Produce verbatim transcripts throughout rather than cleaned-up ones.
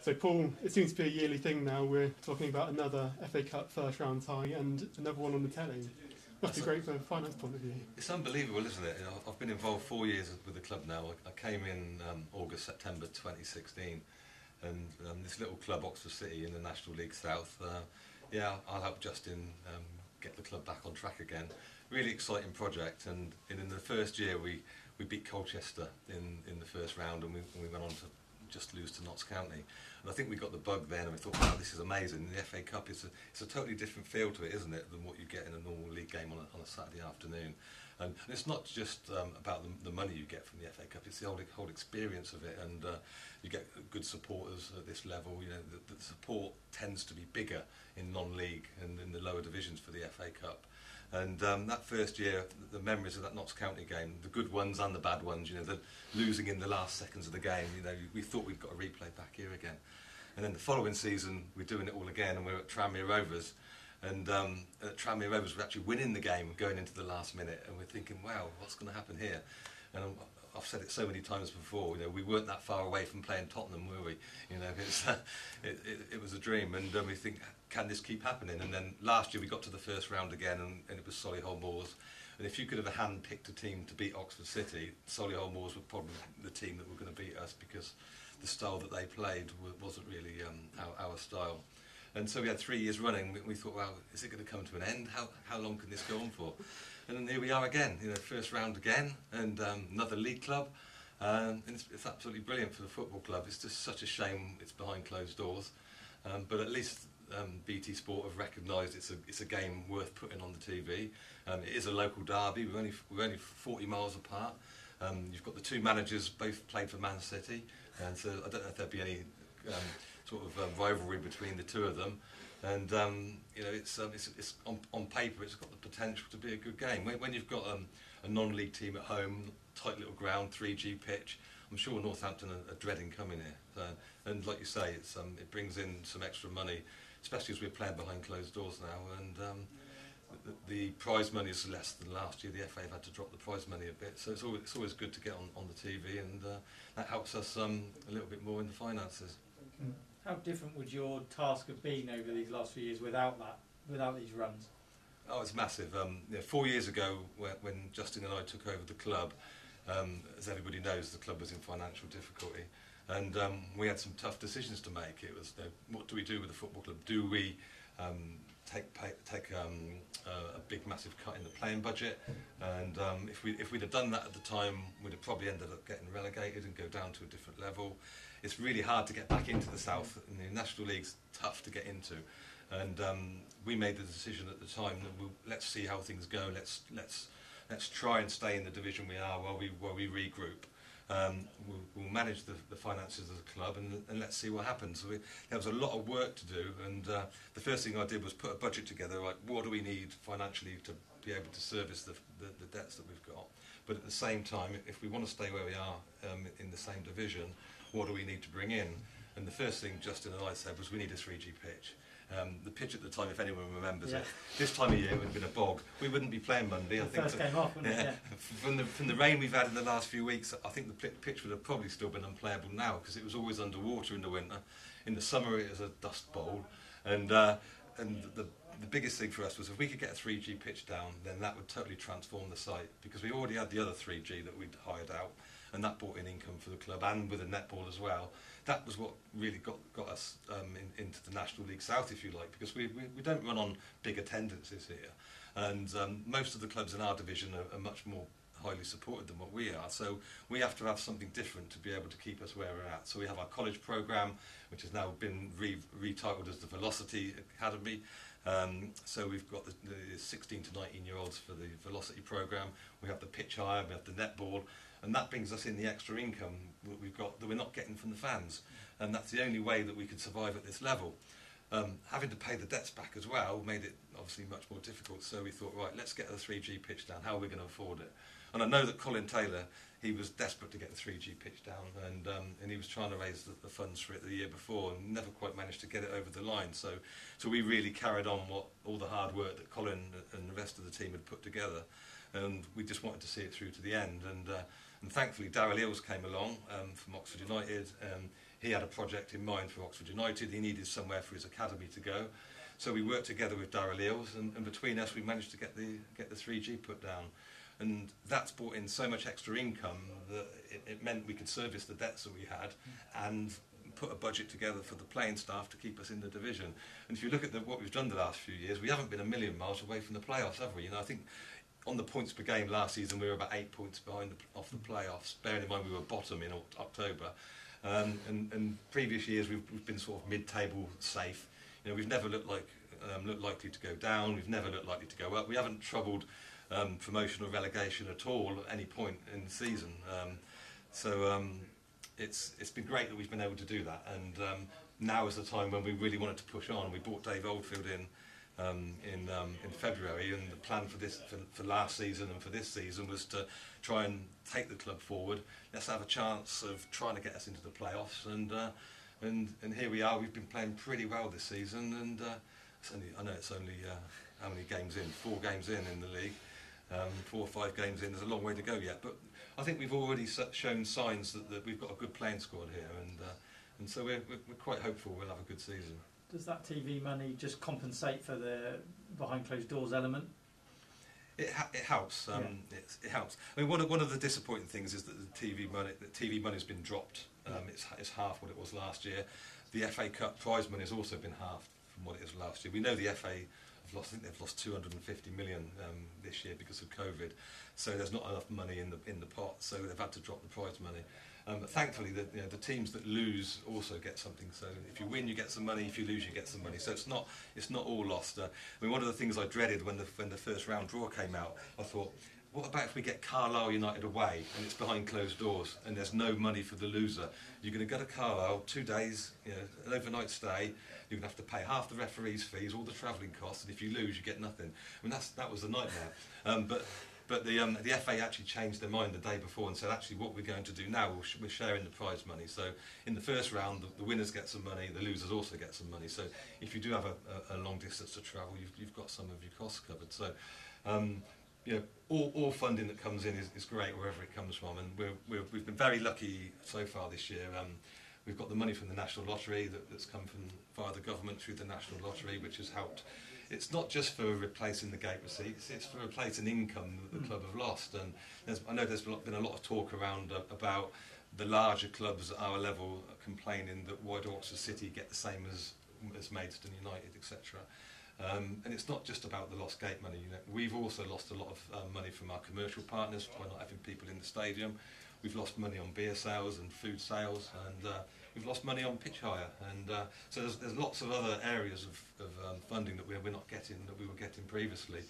So Paul, it seems to be a yearly thing now. We're talking about another F A Cup first round tie and another one on the telly. Must be great from a finance point of view. It's unbelievable, isn't it? I've been involved four years with the club now. I came in um, August, September twenty sixteen, and um, this little club, Oxford City, in the National League South, uh, yeah, I'll help Justin um, get the club back on track again. Really exciting project, and in, in the first year we, we beat Colchester in, in the first round, and we, we went on to just lose to Notts County. And I think we got the bug then, and we thought, wow, this is amazing. The F A Cup is a, it's a totally different feel to it, isn't it, than what you get in a normal league game on a, on a Saturday afternoon. And it's not just um, about the, the money you get from the F A Cup, it's the whole, whole experience of it. And uh, you get good supporters at this level. You know, the, the support tends to be bigger in non-league and in the lower divisions for the F A Cup. And um, that first year, the memories of that Notts County game, the good ones and the bad ones, you know, the losing in the last seconds of the game, you know, we thought we'd got a replay back here again. And then the following season, we're doing it all again, and we're at Tranmere Rovers. And um, at Tranmere Rovers, we're actually winning the game going into the last minute, and we're thinking, wow, what's going to happen here? And I'm, I've said it so many times before, you know, we weren't that far away from playing Tottenham, were we? You know, it's, uh, it, it, it was a dream, and um, we think, can this keep happening? And then last year we got to the first round again, and, and it was Solihull Moors. And if you could have hand-picked a team to beat Oxford City, Solihull Moors were probably the team that were going to beat us, because the style that they played wasn't really um, our, our style. And so we had three years running. We, we thought, well, is it going to come to an end? How, how long can this go on for? And then here we are again, you know, first round again, and um, another league club. Um, and it's, it's absolutely brilliant for the football club. It's just such a shame it's behind closed doors. Um, but at least um, B T Sport have recognised it's a, it's a game worth putting on the T V. Um, it is a local derby. We're only, we're only forty miles apart. Um, you've got the two managers, both played for Man City. And so I don't know if there'll be any Um, sort of um, rivalry between the two of them, and um, you know, it's, um, it's, it's on, on paper it's got the potential to be a good game. When, when you've got um, a non-league team at home, tight little ground, three G pitch, I'm sure Northampton are, are dreading coming here. So, and like you say, it's, um, it brings in some extra money, especially as we're playing behind closed doors now, and um, the, the prize money is less than last year. The F A have had to drop the prize money a bit, so it's always, it's always good to get on, on the T V, and uh, that helps us um, a little bit more in the finances. Mm. How different would your task have been over these last few years without that, without these runs? Oh, it's massive. Um, you know, four years ago, when, when Justin and I took over the club, um, as everybody knows, the club was in financial difficulty, and um, we had some tough decisions to make. It was, you know, what do we do with the football club? Do we um, take pay, take um, uh, a big, massive cut in the playing budget? And um, if we if we'd have done that at the time, we'd have probably ended up getting relegated and go down to a different level. It's really hard to get back into the South, and the National League's tough to get into. And um, we made the decision at the time that we'll, let's see how things go. Let's let's let's try and stay in the division we are while we while we regroup. Um, we'll, we'll manage the, the finances of the club, and, and let's see what happens. So we, there was a lot of work to do, and uh, the first thing I did was put a budget together. Like, what do we need financially to be able to service the, the, the debts that we've got? But at the same time, if we want to stay where we are um, in the same division, what do we need to bring in? And the first thing Justin and I said was, we need a three G pitch. Um, the pitch at the time, if anyone remembers yeah. it, this time of year would have been a bog. We wouldn't be playing Monday. I think first that, came off, yeah, yeah. From the from the rain we've had in the last few weeks, I think the pitch would have probably still been unplayable now, because it was always underwater in the winter. In the summer, it was a dust bowl, and uh, and the. The biggest thing for us was, if we could get a three G pitch down, then that would totally transform the site, because we already had the other three G that we'd hired out, and that brought in income for the club, and with a netball as well. That was what really got, got us um, in, into the National League South, if you like, because we, we, we don't run on big attendances here, and um, most of the clubs in our division are, are much more highly supported than what we are, so we have to have something different to be able to keep us where we're at. So we have our college programme, which has now been re retitled as the Velocity Academy. Um, so we've got the, the sixteen to nineteen year olds for the Velocity programme, we have the pitch hire, we have the netball, and that brings us in the extra income that we've got, that we're not getting from the fans, and that's the only way that we could survive at this level. Um, having to pay the debts back as well made it obviously much more difficult, so we thought, right, let's get the three G pitch down. How are we going to afford it? And I know that Colin Taylor, he was desperate to get the three G pitch down, and um, and he was trying to raise the, the funds for it the year before, and never quite managed to get it over the line. So, so we really carried on what all the hard work that Colin and the rest of the team had put together, and we just wanted to see it through to the end. And uh, and thankfully, Darrell Eales came along um, from Oxford United. Um, He had a project in mind for Oxford United. He needed somewhere for his academy to go. So we worked together with Darrell Eales, and, and between us we managed to get the, get the three G put down. And that's brought in so much extra income that it, it meant we could service the debts that we had and put a budget together for the playing staff to keep us in the division. And if you look at the, what we've done the last few years, we haven't been a million miles away from the playoffs, have we? You know, I think on the points per game last season, we were about eight points behind the, off the playoffs, bearing in mind we were bottom in October. Um, and, and previous years, we've, we've been sort of mid-table safe. You know, we've never looked like um, looked likely to go down. We've never looked likely to go up. We haven't troubled um, promotion or relegation at all at any point in the season. Um, so um, it's it's been great that we've been able to do that. And um, now is the time when we really wanted to push on. We brought Dave Oldfield in um, in um, in February, and the plan for this for, for last season and for this season was to try and take the club forward. Let's have a chance of trying to get us into the playoffs and. Uh, And, and here we are. We've been playing pretty well this season, and uh, it's only, I know it's only uh, how many games in? Four games in in the league, um, four or five games in. There's a long way to go yet, but I think we've already shown signs that, that we've got a good playing squad here, and uh, and so we're, we're quite hopeful we'll have a good season. Does that T V money just compensate for the behind closed doors element? It, ha it helps. Um, yeah. it, it helps. I mean, one of, one of the disappointing things is that the T V money, the T V money has been dropped. Um, it's, it's half what it was last year. The F A Cup prize money has also been halved from what it was last year. We know the F A have lost, I think they've lost two hundred and fifty million um, this year because of COVID. So there's not enough money in the in the pot. So they've had to drop the prize money. Um, but thankfully, the, you know, the teams that lose also get something. So if you win, you get some money. If you lose, you get some money. So it's not it's not all lost. Uh, I mean, one of the things I dreaded when the when the first round draw came out, I thought, what about if we get Carlisle United away and it's behind closed doors and there's no money for the loser? You're going to go to Carlisle, two days, you know, an overnight stay. You're going to have to pay half the referees' fees, all the travelling costs, and if you lose, you get nothing. I mean, that's that was a nightmare. Um, but but the um, the F A actually changed their mind the day before and said, actually, what we're going to do now, we'll sh we're sharing the prize money. So in the first round, the, the winners get some money, the losers also get some money. So if you do have a, a, a long distance to travel, you've you've got some of your costs covered. So. Um, You know, all, all funding that comes in is, is great wherever it comes from, and we're, we're, we've been very lucky so far this year. Um, we've got the money from the National Lottery that, that's come from via the government through the National Lottery, which has helped. It's not just for replacing the gate receipts, it's for replacing income that the club have lost. And there's, I know there's been a lot of talk around uh, about the larger clubs at our level complaining that why do Oxford City get the same as, as Maidstone United, et cetera. Um, and it's not just about the lost gate money. You know, we've also lost a lot of uh, money from our commercial partners by not having people in the stadium. We've lost money on beer sales and food sales, and uh, we've lost money on pitch hire. And uh, so there's, there's lots of other areas of, of um, funding that we're, we're not getting that we were getting previously.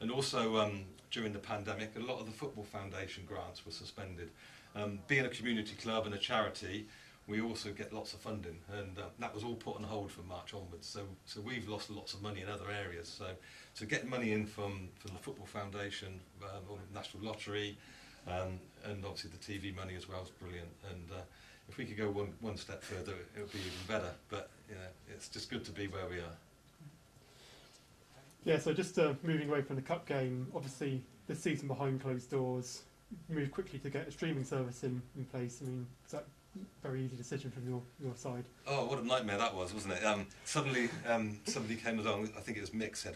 And also um, during the pandemic, a lot of the Football Foundation grants were suspended. Um, being a community club and a charity, we also get lots of funding, and uh, that was all put on hold from March onwards. So, so we've lost lots of money in other areas. So, to get money in from from the Football Foundation, um, or the National Lottery, um, and obviously the T V money as well is brilliant. And uh, if we could go one one step further, it would be even better. But you know, it's just good to be where we are. Yeah. So just uh, moving away from the cup game, obviously this season behind closed doors, moved quickly to get a streaming service in in place. I mean, is that very easy decision from your, your side? Oh, what a nightmare that was, wasn't it? Um, suddenly um, somebody came along, I think it was Mick, said,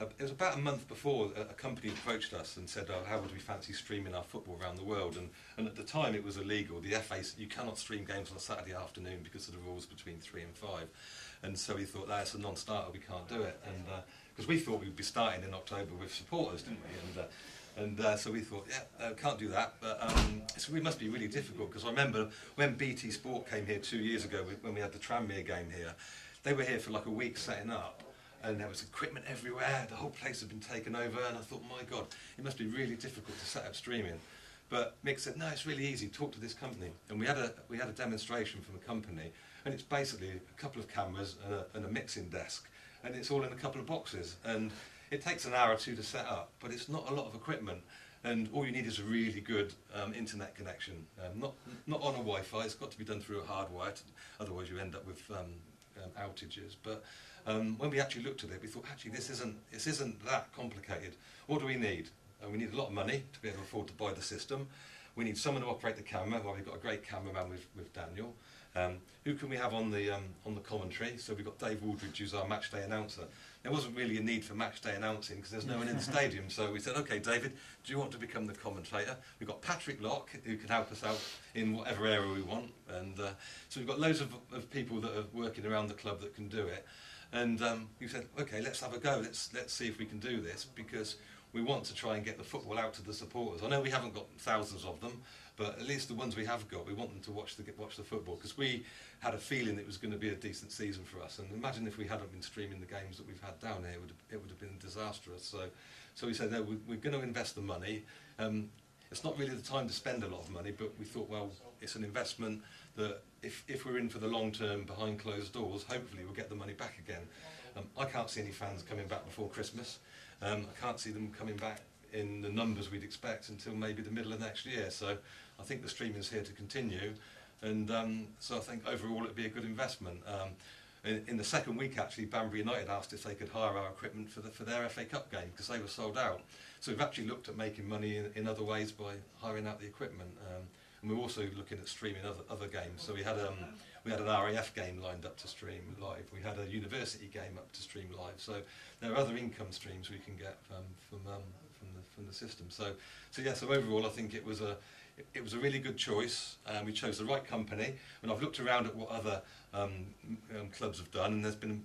uh, it was about a month before a, a company approached us and said, oh, how would we fancy streaming our football around the world? And, and at the time it was illegal. The F A said you cannot stream games on a Saturday afternoon because of the rules between three and five. And so we thought, that's a non-starter, we can't do it. And because uh, we thought we'd be starting in October with supporters, didn't we? And, uh, And uh, so we thought, yeah, uh, can't do that, but um, so it must be really difficult, because I remember when B T Sport came here two years ago, we, when we had the Tranmere game here, they were here for like a week setting up, and there was equipment everywhere, the whole place had been taken over, and I thought, my God, it must be really difficult to set up streaming. But Mick said, no, it's really easy, talk to this company. And we had a, we had a demonstration from a company, and it's basically a couple of cameras and a, and a mixing desk, and it's all in a couple of boxes. And it takes an hour or two to set up, but it's not a lot of equipment, and all you need is a really good um, internet connection. Um, not not on a Wi-Fi. It's got to be done through a hard wire, otherwise you end up with um, um, outages. But um, when we actually looked at it, we thought, actually, this isn't this isn't that complicated. What do we need? Uh, we need a lot of money to be able to afford to buy the system. We need someone to operate the camera. Well, we've got a great cameraman with with Daniel. Um, who can we have on the um, on the commentary? So we've got Dave Aldridge, who's our match day announcer. There wasn't really a need for match day announcing because there's no one in the stadium, so we said, okay, David, do you want to become the commentator? We've got Patrick Locke, who can help us out in whatever area we want, and uh, so we've got loads of, of people that are working around the club that can do it. And um, you said, okay, let's have a go. Let's let's see if we can do this, because we want to try and get the football out to the supporters. I know we haven't got thousands of them, but at least the ones we have got, we want them to watch the watch the football, because we had a feeling it was going to be a decent season for us. And imagine if we hadn't been streaming the games that we've had down here, it would have, it would have been disastrous. So, so we said, no, we, we're going to invest the money. Um, it's not really the time to spend a lot of money, but we thought, well, it's an investment that if, if we're in for the long term behind closed doors, hopefully we'll get the money back again. Um, I can't see any fans coming back before Christmas. Um, I can't see them coming back in the numbers we'd expect until maybe the middle of next year. So I think the streaming's here to continue. And um, so I think overall it'd be a good investment. Um, in, in the second week, actually, Banbury United asked if they could hire our equipment for, the, for their F A Cup game, because they were sold out. So we've actually looked at making money in, in other ways by hiring out the equipment. Um, and we're also looking at streaming other, other games. So we had, um, we had an R A F game lined up to stream live. We had a university game up to stream live. So there are other income streams we can get um, from, um, from, the, from the system. So, so yeah, so overall I think it was a, it, it was a really good choice. Um, we chose the right company. And I've looked around at what other um, um, clubs have done, and there's been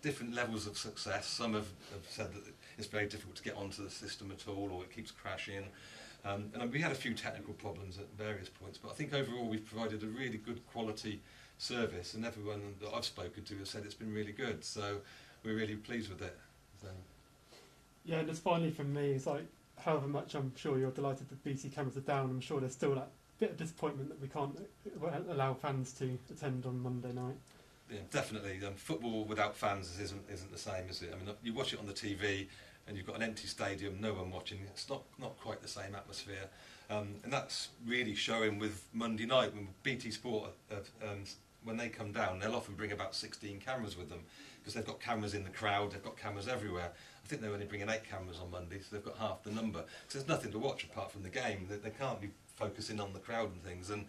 different levels of success. Some have, have said that it's very difficult to get onto the system at all, or it keeps crashing. Um, and we had a few technical problems at various points, but I think overall we've provided a really good quality service, and everyone that I've spoken to has said it's been really good, so we're really pleased with it. So. Yeah, and just finally from me, it's like, however much I'm sure you're delighted that B T cameras are down, I'm sure there's still that bit of disappointment that we can't allow fans to attend on Monday night. Yeah, definitely. Um, football without fans isn't, isn't the same, is it? I mean, you watch it on the T V, and you've got an empty stadium, no one watching. It's not, not quite the same atmosphere. Um, and that's really showing with Monday night, when B T Sport, uh, um, when they come down, they'll often bring about sixteen cameras with them, because they've got cameras in the crowd, they've got cameras everywhere. I think they're only bringing eight cameras on Monday, so they've got half the number. So there's nothing to watch apart from the game. They, they can't be focusing on the crowd and things. And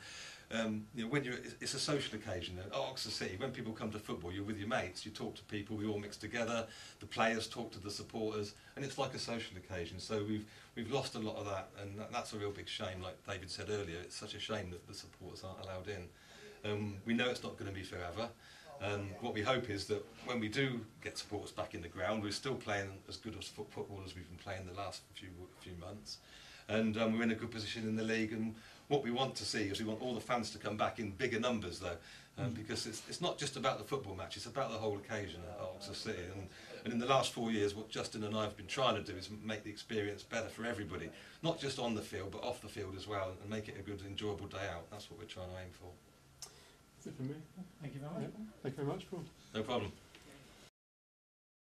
Um, you know, when you're, it's a social occasion. At Oxford City, when people come to football, you're with your mates, you talk to people, we all mix together, the players talk to the supporters, and it's like a social occasion. So we've, we've lost a lot of that, and that, that's a real big shame. Like David said earlier, it's such a shame that the supporters aren't allowed in. Um, we know it's not going to be forever. Um, what we hope is that when we do get supporters back in the ground, we're still playing as good as football as we've been playing the last few, few months. And um, we're in a good position in the league, and what we want to see is we want all the fans to come back in bigger numbers, though, um, mm. because it's, it's not just about the football match, it's about the whole occasion at Oxford City. And, and in the last four years, what Justin and I have been trying to do is make the experience better for everybody, not just on the field, but off the field as well, and make it a good, enjoyable day out. That's what we're trying to aim for. That's it for me. Thank you very much. Yeah. Thank you very much, Paul. No problem.